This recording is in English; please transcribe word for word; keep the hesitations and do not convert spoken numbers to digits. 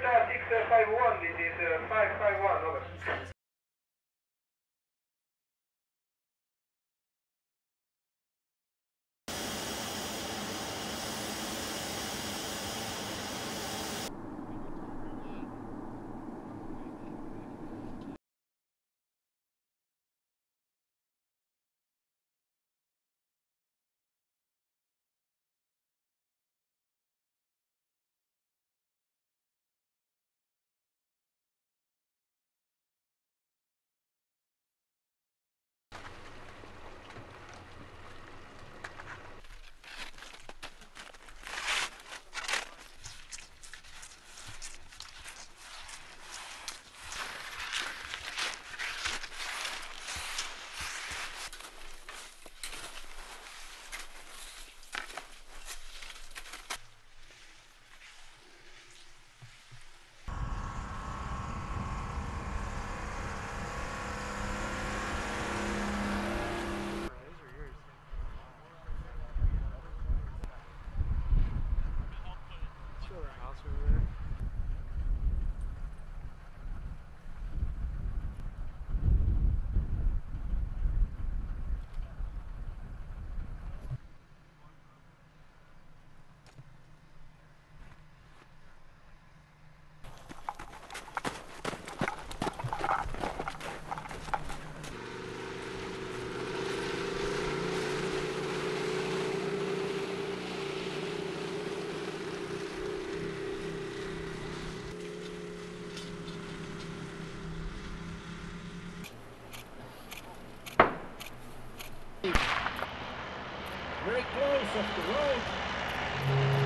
Delta six five one, this is uh, five five one, over. Very close off the road.